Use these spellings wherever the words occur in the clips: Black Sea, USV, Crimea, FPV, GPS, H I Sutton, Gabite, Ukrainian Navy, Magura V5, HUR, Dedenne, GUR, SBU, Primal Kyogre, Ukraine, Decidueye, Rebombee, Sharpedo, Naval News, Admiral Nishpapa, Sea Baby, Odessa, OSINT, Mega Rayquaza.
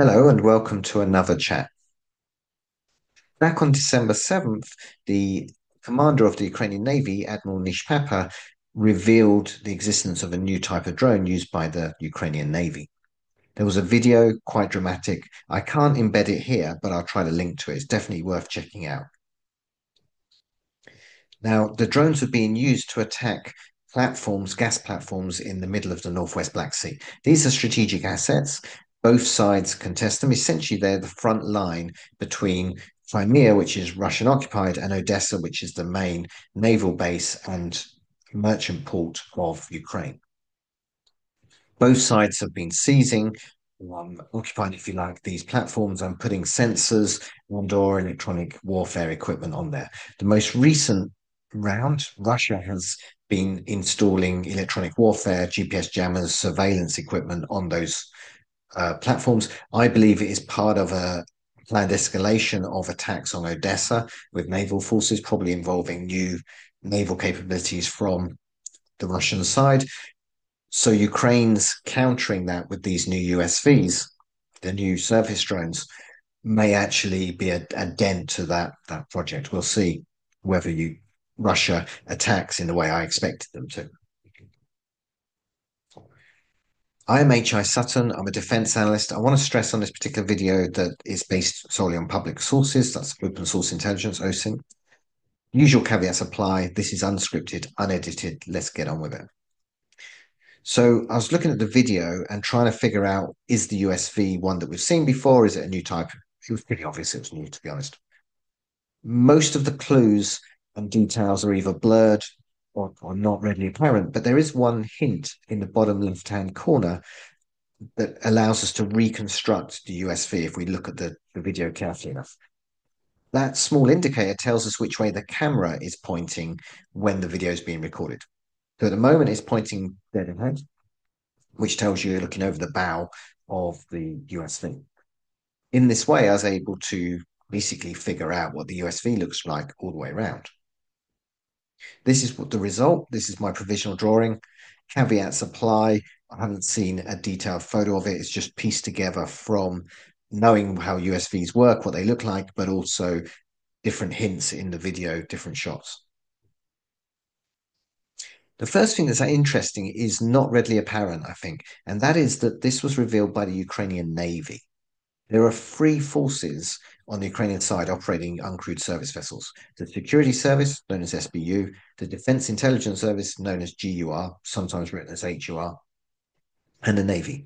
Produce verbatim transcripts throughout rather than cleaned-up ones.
Hello and welcome to another chat. Back on December seventh, the commander of the Ukrainian Navy, Admiral Nishpapa, revealed the existence of a new type of drone used by the Ukrainian Navy. There was a video, quite dramatic. I can't embed it here, but I'll try to link to it. It's definitely worth checking out. Now, the drones are being used to attack platforms, gas platforms in the middle of the northwest Black Sea. These are strategic assets. Both sides contest them. Essentially, they're the front line between Crimea, which is Russian-occupied, and Odessa, which is the main naval base and merchant port of Ukraine. Both sides have been seizing, um, occupying, if you like, these platforms and putting sensors and or electronic warfare equipment on there. The most recent round, Russia has been installing electronic warfare, G P S jammers, surveillance equipment on those Uh, platforms. I believe it is part of a planned escalation of attacks on Odessa with naval forces, probably involving new naval capabilities from the Russian side. So Ukraine's countering that with these new U S Vs, the new surface drones, may actually be a, a dent to that, that project. We'll see whether you, Russia attacks in the way I expected them to. I'm H I Sutton. I'm a defense analyst. I want to stress on this particular video that it's based solely on public sources. That's open source intelligence, O S I N T. Usual caveats apply. This is unscripted, unedited. Let's get on with it. So I was looking at the video and trying to figure out, is the U S V one that we've seen before? Is it a new type? It was pretty obvious it was new, to be honest. Most of the clues and details are either blurred Or, or not readily apparent, but there is one hint in the bottom left-hand corner that allows us to reconstruct the U S V if we look at the, the video carefully enough. That small indicator tells us which way the camera is pointing when the video is being recorded. So at the moment it's pointing dead ahead, which tells you you're looking over the bow of the U S V. In this way, I was able to basically figure out what the U S V looks like all the way around. This is what the result. This is my provisional drawing. Caveats apply. I haven't seen a detailed photo of it. It's just pieced together from knowing how U S Vs work, what they look like, but also different hints in the video, different shots. The first thing that's interesting is not readily apparent, I think, and that is that this was revealed by the Ukrainian Navy. There are three forces on the Ukrainian side operating uncrewed service vessels. The security service, known as S B U, the defense intelligence service, known as G U R, sometimes written as H U R, and the Navy.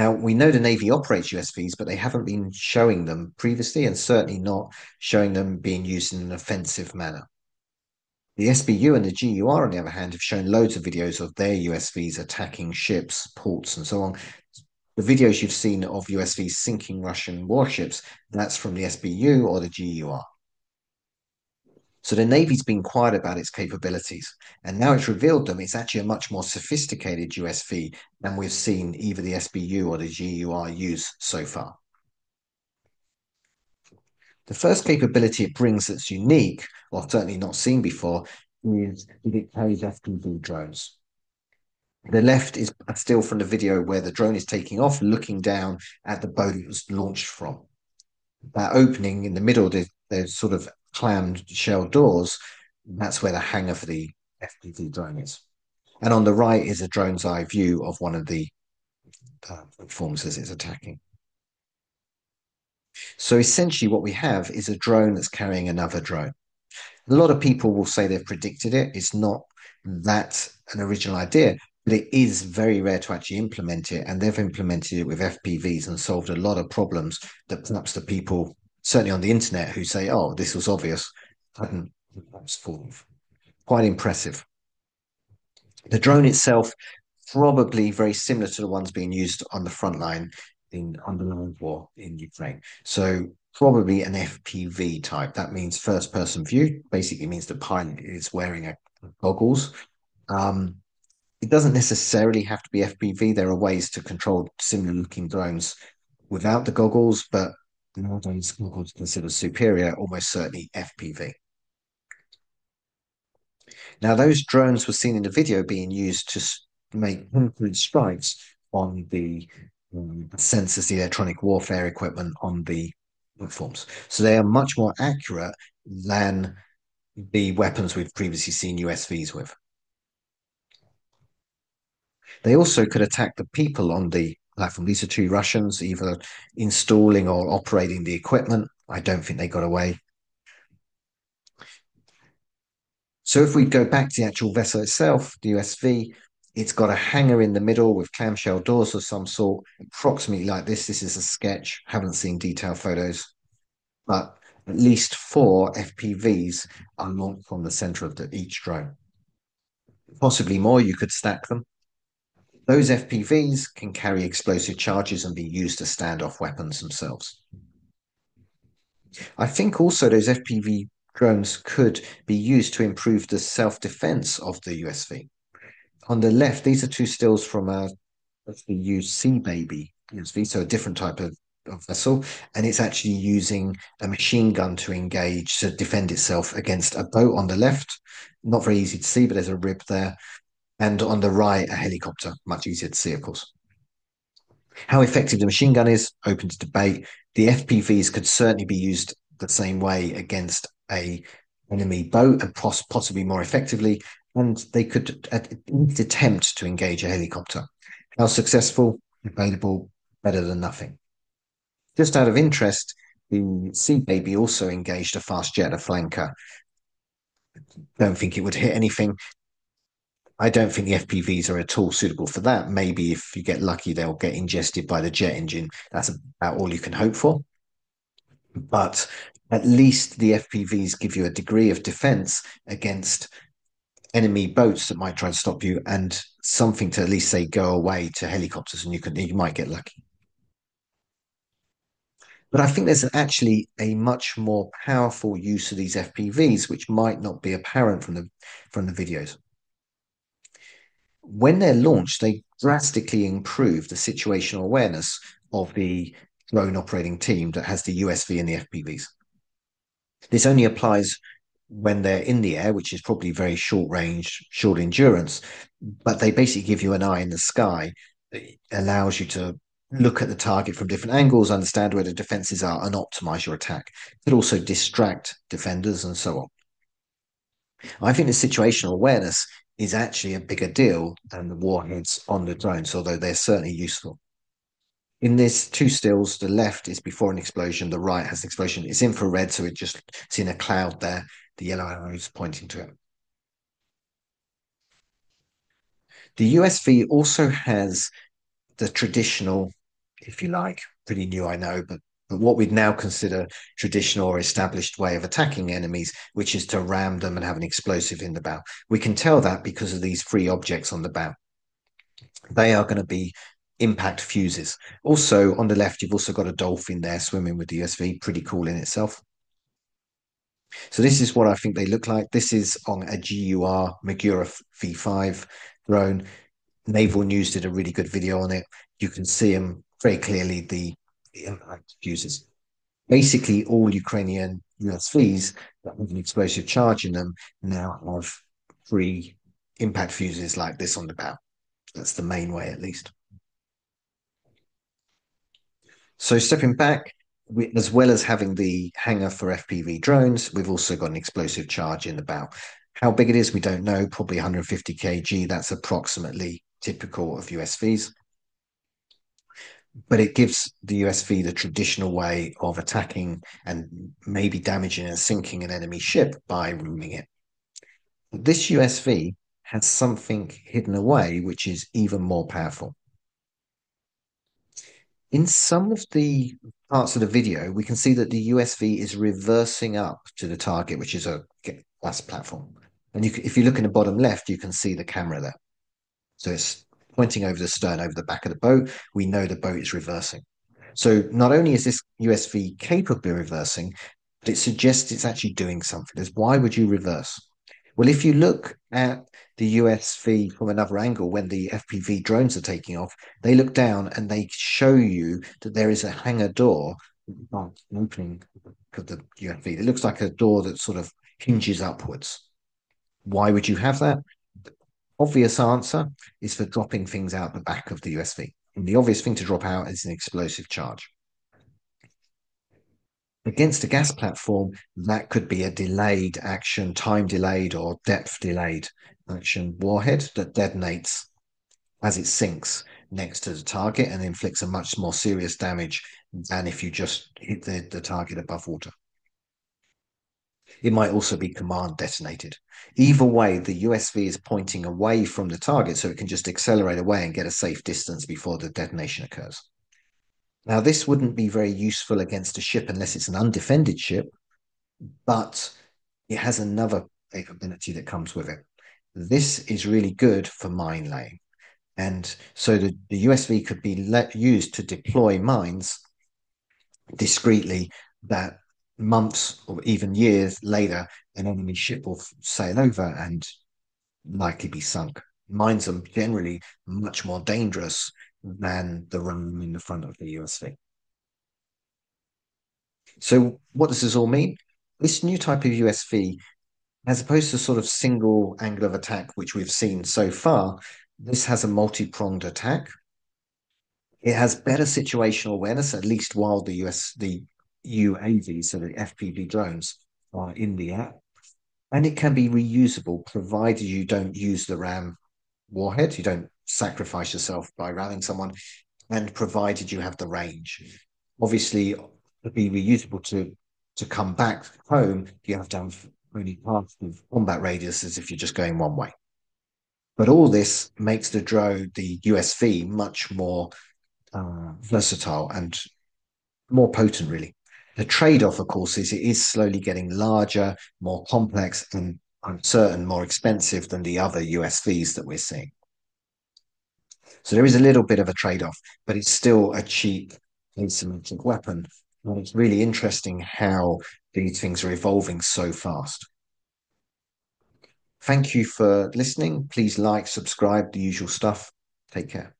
Now, we know the Navy operates U S Vs, but they haven't been showing them previously and certainly not showing them being used in an offensive manner. The S B U and the G U R, on the other hand, have shown loads of videos of their U S Vs attacking ships, ports, and so on. The videos you've seen of U S Vs sinking Russian warships, that's from the S B U or the G U R. So the Navy's been quiet about its capabilities, and now it's revealed them. It's actually a much more sophisticated U S V than we've seen either the S B U or the G U R use so far. The first capability it brings that's unique, or certainly not seen before, is that it carries F P V drones. The left is still from the video where the drone is taking off, looking down at the boat it was launched from. That opening in the middle, there's, there's sort of clammed shell doors. That's where the hangar for the F P V drone is. And on the right is a drone's eye view of one of the uh, platforms as it's attacking. So essentially what we have is a drone that's carrying another drone. A lot of people will say they've predicted it. It's not that an original idea. But it is very rare to actually implement it, and they've implemented it with F P Vs and solved a lot of problems that perhaps the people, certainly on the internet, who say, oh, this was obvious, hadn't thought of. Quite impressive. The drone itself, probably very similar to the ones being used on the front line in underground war in Ukraine. So probably an F P V type. That means first-person view, basically means the pilot is wearing a, goggles. Um, It doesn't necessarily have to be F P V. There are ways to control similar-looking drones without the goggles, but nowadays goggles are considered superior, almost certainly F P V. Now, those drones were seen in the video being used to make concrete strikes on the senses the electronic warfare equipment on the platforms. So they are much more accurate than the weapons we've previously seen U S Vs with. They also could attack the people on the platform. These are two Russians, either installing or operating the equipment. I don't think they got away. So if we go back to the actual vessel itself, the U S V, it's got a hangar in the middle with clamshell doors of some sort, approximately like this. This is a sketch, haven't seen detailed photos, but at least four F P Vs are launched from the center of the, each drone. Possibly more, you could stack them. Those F P Vs can carry explosive charges and be used to stand off weapons themselves. I think also those F P V drones could be used to improve the self-defense of the U S V. On the left, these are two stills from a S B U Sea Baby U S V, so a different type of, of vessel, and it's actually using a machine gun to engage, to defend itself against a boat on the left. Not very easy to see, but there's a rib there. And on the right, a helicopter, much easier to see, of course. How effective the machine gun is, open to debate. The F P Vs could certainly be used the same way against a enemy boat, and poss possibly more effectively, and they could at least attempt to engage a helicopter. How successful? Debatable, better than nothing. Just out of interest, the Sea Baby also engaged a fast jet, a flanker. Don't think it would hit anything. I don't think the F P Vs are at all suitable for that. Maybe if you get lucky, they'll get ingested by the jet engine. That's about all you can hope for. But at least the F P Vs give you a degree of defense against enemy boats that might try and stop you, and something to at least say go away to helicopters, and you can you might get lucky. But I think there's actually a much more powerful use of these F P Vs, which might not be apparent from the from the videos. When they're launched, they drastically improve the situational awareness of the drone operating team that has the U S V and the F P Vs. This only applies when they're in the air, which is probably very short range, short endurance, but they basically give you an eye in the sky that allows you to look at the target from different angles, understand where the defenses are, and optimize your attack. It also distract defenders and so on. I think the situational awareness is actually a bigger deal than the warheads on the drones, although they're certainly useful. In this two stills, the left is before an explosion, the right has an explosion. It's infrared, so it just seen a cloud there. The yellow arrow is pointing to it. The U S V also has the traditional, if you like, pretty new, I know, but, but what we'd now consider traditional or established way of attacking enemies, which is to ram them and have an explosive in the bow. We can tell that because of these three objects on the bow. They are going to be impact fuses. Also on the left, you've also got a dolphin there swimming with the U S V, pretty cool in itself. So this is what I think they look like. This is on a G U R Magura V five drone. Naval News did a really good video on it. You can see them very clearly, the, the impact fuses. Basically all Ukrainian U S Vs that have an explosive charge in them now have three impact fuses like this on the bow. That's the main way, at least. So stepping back, we, as well as having the hangar for F P V drones, we've also got an explosive charge in the bow. How big it is, we don't know, probably one hundred fifty kilograms. That's approximately typical of U S Vs. But it gives the U S V the traditional way of attacking and maybe damaging and sinking an enemy ship by ramming it. This U S V has something hidden away, which is even more powerful. In some of the parts of the video, we can see that the U S V is reversing up to the target, which is a gas platform. And you, if you look in the bottom left, you can see the camera there. So it's pointing over the stern, over the back of the boat. We know the boat is reversing. So not only is this U S V capably reversing, but it suggests it's actually doing something. There's, why would you reverse? Well, if you look at the U S V from another angle, when the F P V drones are taking off, they look down and they show you that there is a hangar door opening of the U S V. It looks like a door that sort of hinges upwards. Why would you have that? The obvious answer is for dropping things out the back of the U S V. The obvious thing to drop out is an explosive charge. Against a gas platform, that could be a delayed action, time delayed or depth delayed action warhead that detonates as it sinks next to the target and inflicts a much more serious damage than if you just hit the, the target above water. It might also be command detonated. Either way, the U S V is pointing away from the target, so it can just accelerate away and get a safe distance before the detonation occurs. Now, this wouldn't be very useful against a ship unless it's an undefended ship, but it has another capability that comes with it. This is really good for mine laying. And so the, the U S V could be let, used to deploy mines discreetly that months or even years later, an enemy ship will sail over and likely be sunk. Mines are generally much more dangerous than the room in the front of the U S V. So what does this all mean? This new type of U S V, as opposed to sort of single angle of attack, which we've seen so far, this has a multi-pronged attack. It has better situational awareness, at least while the U S the U A Vs, so the F P V drones, are in the air. And it can be reusable, provided you don't use the RAM warhead, you don't sacrifice yourself by ramming someone, and provided you have the range. Obviously, it would be reusable to, to come back home. You have to have only half of combat radius as if you're just going one way. But all this makes the drone, the U S V, much more uh, versatile and more potent, really. The trade-off, of course, is it is slowly getting larger, more complex, and uncertain, more expensive than the other U S Vs that we're seeing. So there is a little bit of a trade-off, but it's still a cheap asymmetric weapon. And it's really interesting how these things are evolving so fast. Thank you for listening. Please like, subscribe, the usual stuff. Take care.